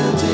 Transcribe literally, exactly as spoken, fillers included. you do.